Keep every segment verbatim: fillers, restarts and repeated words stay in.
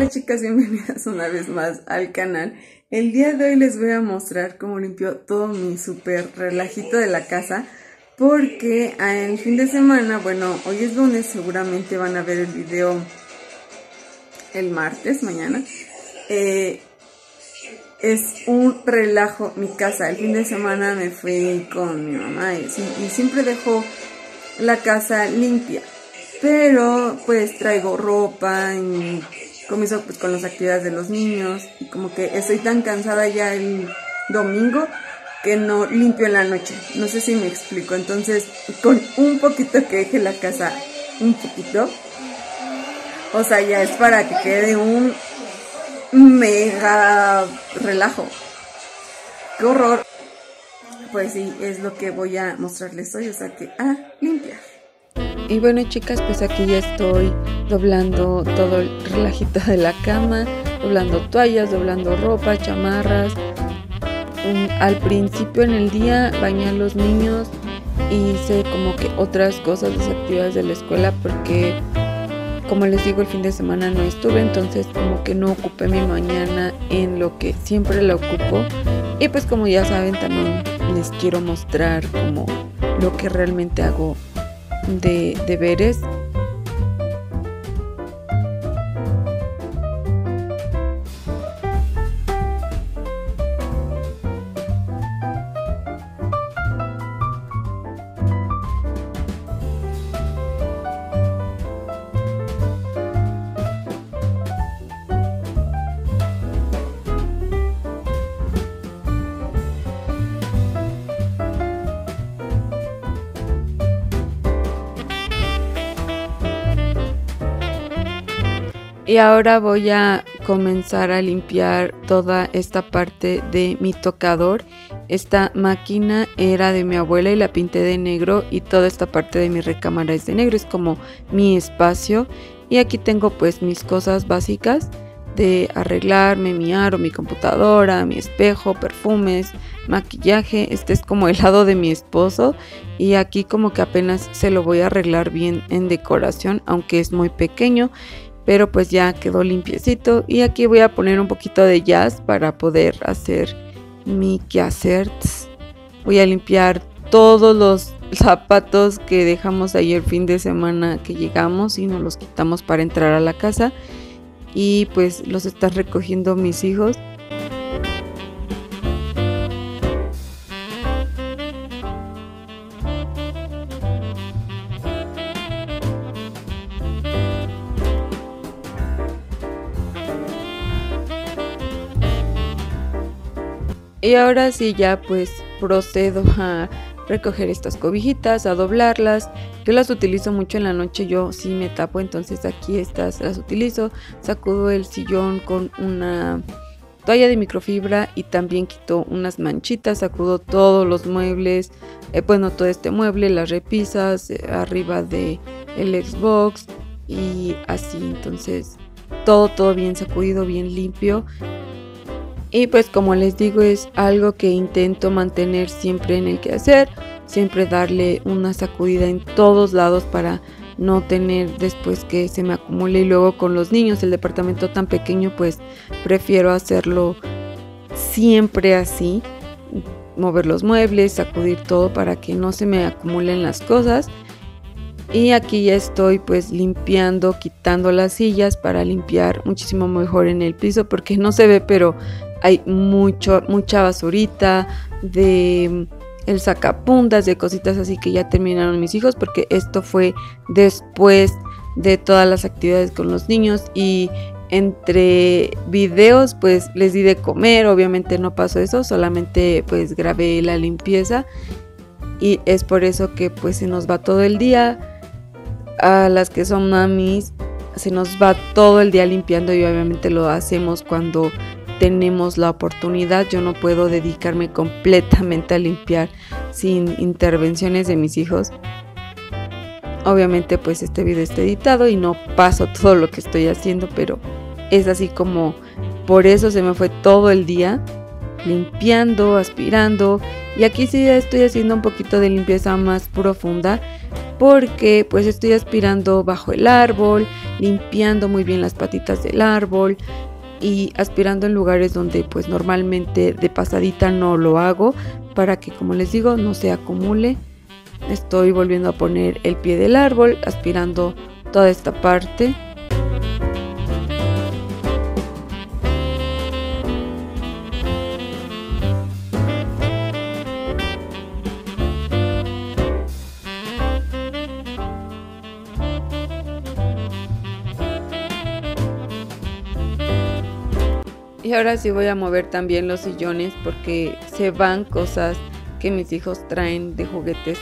Hola chicas, bienvenidas una vez más al canal. El día de hoy les voy a mostrar cómo limpio todo mi súper relajito de la casa, porque el fin de semana, bueno, hoy es lunes, seguramente van a ver el video el martes, mañana. Eh, es un relajo mi casa. El fin de semana me fui con mi mamá y, y siempre dejo la casa limpia, pero pues traigo ropa y comienzo pues con las actividades de los niños y como que estoy tan cansada ya el domingo que no limpio en la noche, no sé si me explico. Entonces con un poquito que deje la casa, un poquito, o sea, ya es para que quede un mega relajo. ¡Qué horror! Pues sí, es lo que voy a mostrarles hoy, o sea que a limpiar. Y bueno chicas, pues aquí ya estoy doblando todo el relajito de la cama, doblando toallas, doblando ropa, chamarras. Al principio en el día bañé a los niños y hice como que otras cosas, las actividades de la escuela, porque como les digo el fin de semana no estuve, entonces como que no ocupé mi mañana en lo que siempre la ocupo. Y pues como ya saben también les quiero mostrar como lo que realmente hago de deberes. Y ahora voy a comenzar a limpiar toda esta parte de mi tocador. Esta máquina era de mi abuela y la pinté de negro, y toda esta parte de mi recámara es de negro, es como mi espacio. Y aquí tengo pues mis cosas básicas de arreglarme, mi aro, mi computadora, mi espejo, perfumes, maquillaje. Este es como el lado de mi esposo y aquí como que apenas se lo voy a arreglar bien en decoración, aunque es muy pequeño. Pero pues ya quedó limpiecito y aquí voy a poner un poquito de jazz para poder hacer mi quehacer. Voy a limpiar todos los zapatos que dejamos ahí el fin de semana que llegamos y nos los quitamos para entrar a la casa, y pues los están recogiendo mis hijos. Y ahora sí ya pues procedo a recoger estas cobijitas, a doblarlas. Yo las utilizo mucho en la noche, yo sí me tapo, entonces aquí estas las utilizo. Sacudo el sillón con una toalla de microfibra y también quito unas manchitas. Sacudo todos los muebles, eh, bueno, todo este mueble, las repisas, eh, arriba de el Xbox y así. Entonces todo, todo bien sacudido, bien limpio. Y pues como les digo, es algo que intento mantener siempre en el quehacer, siempre darle una sacudida en todos lados para no tener después que se me acumule. Y luego con los niños, el departamento tan pequeño, pues prefiero hacerlo siempre así, mover los muebles, sacudir todo para que no se me acumulen las cosas. Y aquí ya estoy pues limpiando, quitando las sillas para limpiar muchísimo mejor en el piso, porque no se ve pero hay mucho, mucha basurita, de el sacapuntas, de cositas así que ya terminaron mis hijos, porque esto fue después de todas las actividades con los niños y entre videos pues les di de comer. Obviamente no pasó eso, solamente pues grabé la limpieza y es por eso que pues se nos va todo el día. A las que son mamis se nos va todo el día limpiando y obviamente lo hacemos cuando tenemos la oportunidad. Yo no puedo dedicarme completamente a limpiar sin intervenciones de mis hijos. Obviamente pues este video está editado y no paso todo lo que estoy haciendo, pero es así como por eso se me fue todo el día limpiando, aspirando. Y aquí sí ya estoy haciendo un poquito de limpieza más profunda, porque pues estoy aspirando bajo el árbol, limpiando muy bien las patitas del árbol y aspirando en lugares donde pues normalmente de pasadita no lo hago, para que, como les digo, no se acumule. Estoy volviendo a poner el pie del árbol, aspirando toda esta parte. Y ahora sí voy a mover también los sillones, porque se van cosas que mis hijos traen de juguetes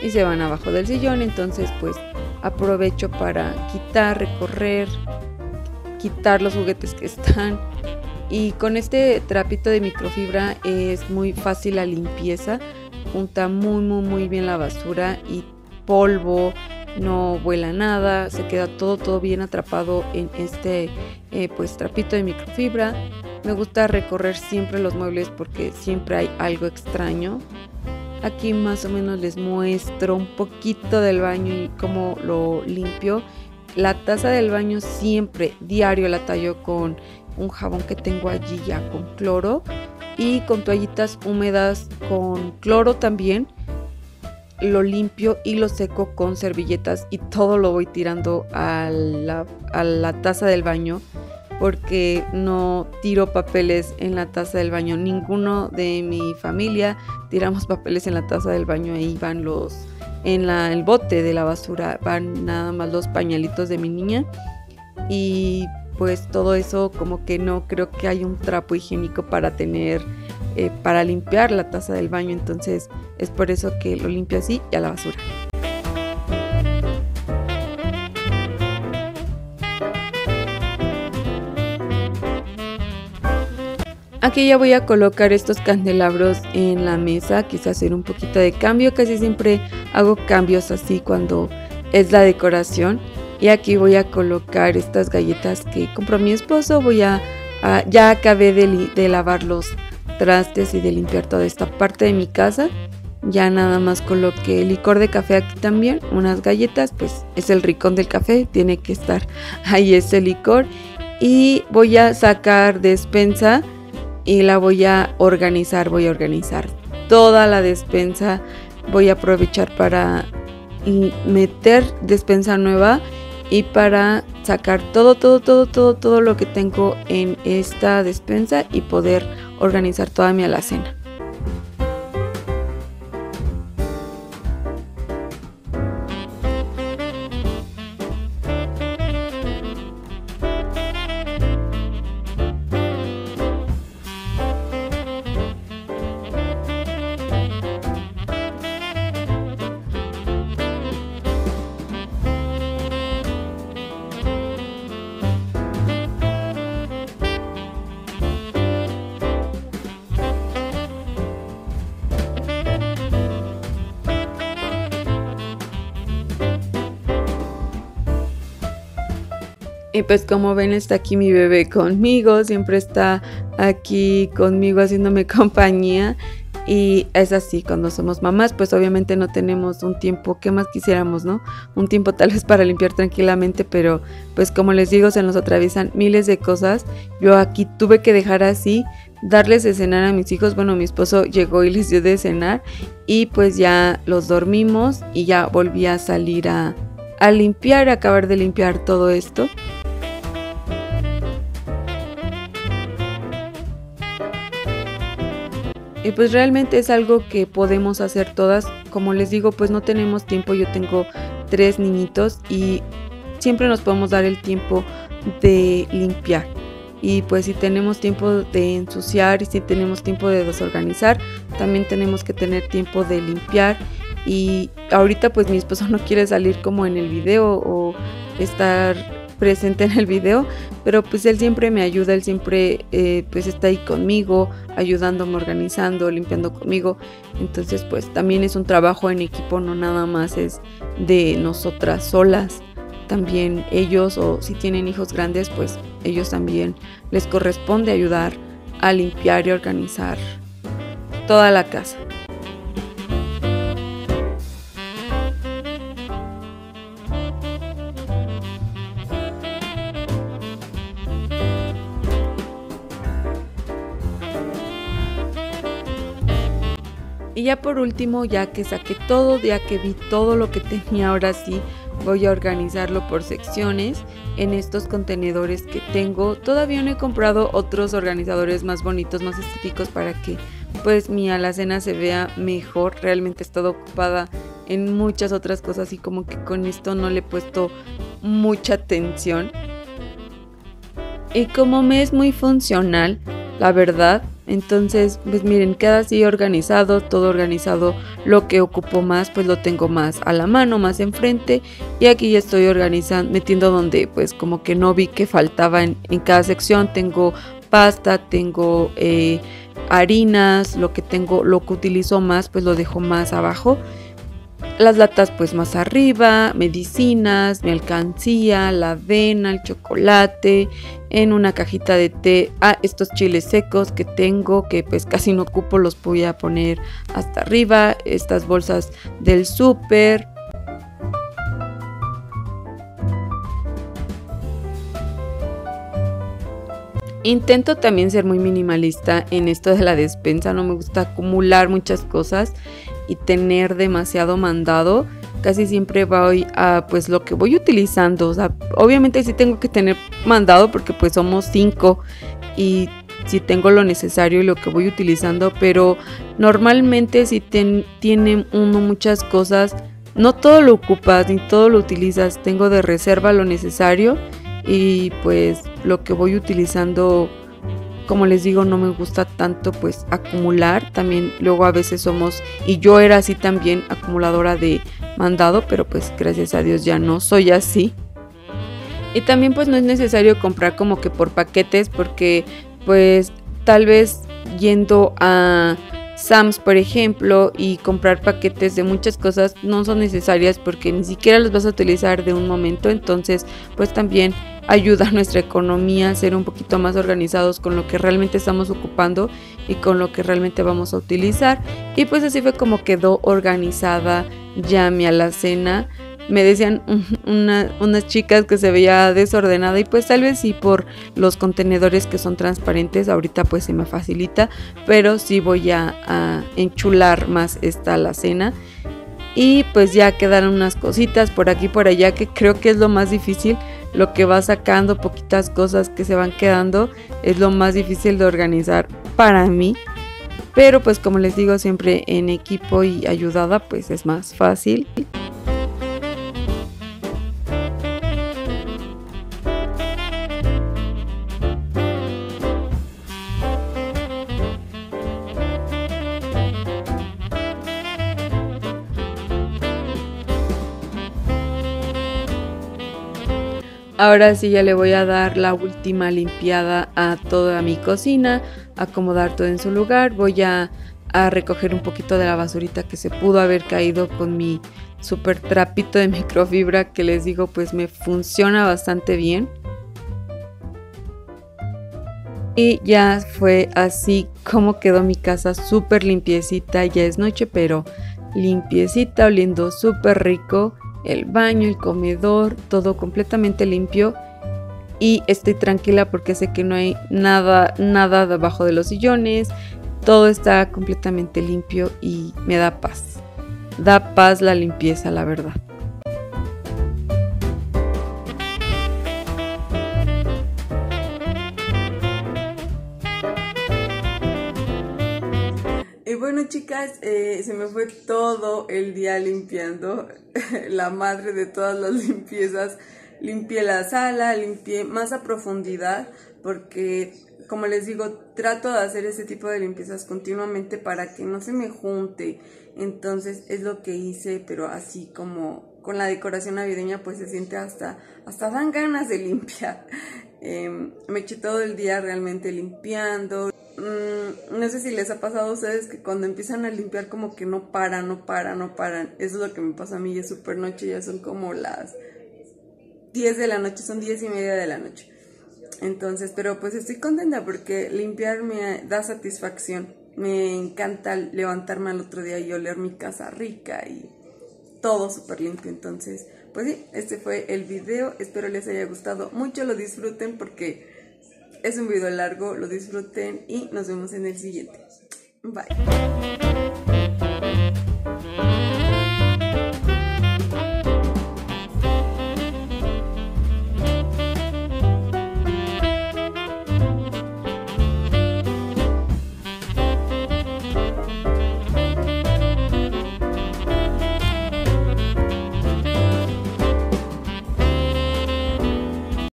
y se van abajo del sillón. Entonces pues aprovecho para quitar, recorrer, quitar los juguetes que están. Y con este trapito de microfibra es muy fácil la limpieza, junta muy muy muy bien la basura y polvo, no vuela nada, se queda todo todo bien atrapado en este eh, pues trapito de microfibra. Me gusta recorrer siempre los muebles porque siempre hay algo extraño. Aquí más o menos les muestro un poquito del baño y cómo lo limpio. La taza del baño siempre, diario, la tallo con un jabón que tengo allí ya con cloro y con toallitas húmedas con cloro también. Lo limpio y lo seco con servilletas y todo lo voy tirando a la, a la taza del baño, porque no tiro papeles en la taza del baño. Ninguno de mi familia tiramos papeles en la taza del baño. Ahí van los, en la, el bote de la basura, van nada más los pañalitos de mi niña. Y pues todo eso, como que no creo que haya un trapo higiénico para tener, eh, para limpiar la taza del baño. Entonces es por eso que lo limpio así y a la basura. Aquí ya voy a colocar estos candelabros en la mesa. Quise hacer un poquito de cambio, casi siempre hago cambios así cuando es la decoración. Y aquí voy a colocar estas galletas que compró mi esposo. Voy a, a ya acabé de, de lavar los trastes y de limpiar toda esta parte de mi casa. Ya nada más coloqué licor de café aquí también, unas galletas, pues es el rincón del café, tiene que estar ahí ese licor. Y voy a sacar despensa y la voy a organizar, voy a organizar toda la despensa. Voy a aprovechar para meter despensa nueva y para sacar todo, todo, todo, todo, todo lo que tengo en esta despensa y poder organizar toda mi alacena. Y pues como ven, está aquí mi bebé conmigo, siempre está aquí conmigo haciéndome compañía. Y es así, cuando somos mamás pues obviamente no tenemos un tiempo, ¿qué más quisiéramos, no? Un tiempo tal vez para limpiar tranquilamente, pero pues como les digo, se nos atraviesan miles de cosas. Yo aquí tuve que dejar así, darles de cenar a mis hijos. Bueno, mi esposo llegó y les dio de cenar y pues ya los dormimos y ya volví a salir a, a limpiar, a acabar de limpiar todo esto. Y pues realmente es algo que podemos hacer todas. Como les digo, pues no tenemos tiempo. Yo tengo tres niñitos y siempre nos podemos dar el tiempo de limpiar. Y pues si tenemos tiempo de ensuciar y si tenemos tiempo de desorganizar, también tenemos que tener tiempo de limpiar. Y ahorita pues mi esposo no quiere salir como en el video o estar presente en el video, pero pues él siempre me ayuda, él siempre eh, pues está ahí conmigo, ayudándome, organizando, limpiando conmigo. Entonces pues también es un trabajo en equipo, no nada más es de nosotras solas. También ellos, o si tienen hijos grandes, pues ellos también les corresponde ayudar a limpiar y organizar toda la casa. Y ya por último, ya que saqué todo, ya que vi todo lo que tenía, ahora sí voy a organizarlo por secciones en estos contenedores que tengo. Todavía no he comprado otros organizadores más bonitos, más estéticos, para que pues mi alacena se vea mejor. Realmente he estado ocupada en muchas otras cosas y como que con esto no le he puesto mucha atención. Y como me es muy funcional, la verdad, entonces pues miren, queda así organizado, todo organizado. Lo que ocupo más pues lo tengo más a la mano, más enfrente, y aquí ya estoy organizando, metiendo donde pues como que no vi que faltaba en, en cada sección. Tengo pasta, tengo eh, harinas, lo que tengo, lo que utilizo más pues lo dejo más abajo. Las latas pues más arriba, medicinas, mi alcancía, la avena, el chocolate, en una cajita de té. Ah, estos chiles secos que tengo, que pues casi no ocupo, los voy a poner hasta arriba. Estas bolsas del súper. Intento también ser muy minimalista en esto de la despensa, no me gusta acumular muchas cosas y tener demasiado mandado. Casi siempre voy a pues lo que voy utilizando. O sea, obviamente sí tengo que tener mandado porque pues somos cinco y sí tengo lo necesario y lo que voy utilizando, pero normalmente si ten, tiene uno muchas cosas, no todo lo ocupas ni todo lo utilizas. Tengo de reserva lo necesario y pues lo que voy utilizando, como les digo, no me gusta tanto pues acumular. También luego a veces somos, y yo era así también, acumuladora de mandado, pero pues gracias a Dios ya no soy así. Y también pues no es necesario comprar como que por paquetes, porque pues tal vez yendo a Sam's por ejemplo y comprar paquetes de muchas cosas no son necesarias, porque ni siquiera los vas a utilizar de un momento. Entonces pues también ayuda a nuestra economía a ser un poquito más organizados con lo que realmente estamos ocupando y con lo que realmente vamos a utilizar. Y pues así fue como quedó organizada ya mi alacena. Me decían una, unas chicas que se veía desordenada, y pues tal vez sí por los contenedores que son transparentes, ahorita pues se me facilita, pero sí voy a, a enchular más esta alacena. Y pues ya quedaron unas cositas por aquí por allá, que creo que es lo más difícil, lo que va sacando, poquitas cosas que se van quedando, es lo más difícil de organizar para mí. Pero pues como les digo, siempre en equipo y ayudada pues es más fácil. Ahora sí ya le voy a dar la última limpiada a toda mi cocina, acomodar todo en su lugar. Voy a, a recoger un poquito de la basurita que se pudo haber caído con mi super trapito de microfibra, que les digo pues me funciona bastante bien. Y ya fue así como quedó mi casa súper limpiecita. Ya es noche, pero limpiecita, oliendo súper rico. El baño, el comedor, todo completamente limpio, y estoy tranquila porque sé que no hay nada, nada debajo de los sillones. Todo está completamente limpio y me da paz. Da paz la limpieza, la verdad. Bueno, chicas, eh, se me fue todo el día limpiando, la madre de todas las limpiezas. Limpié la sala, limpié más a profundidad, porque como les digo, trato de hacer este tipo de limpiezas continuamente para que no se me junte. Entonces es lo que hice, pero así como con la decoración navideña pues se siente hasta, hasta dan ganas de limpiar. Eh, me eché todo el día realmente limpiando. No sé si les ha pasado a ustedes que cuando empiezan a limpiar como que no paran, no paran, no paran. Eso es lo que me pasa a mí. Ya es súper noche, ya son como las diez de la noche, son diez y media de la noche. Entonces, pero pues estoy contenta porque limpiar me da satisfacción. Me encanta levantarme al otro día y oler mi casa rica y todo súper limpio. Entonces, pues sí, este fue el video. Espero les haya gustado mucho, lo disfruten porque es un video largo, lo disfruten y nos vemos en el siguiente. Bye.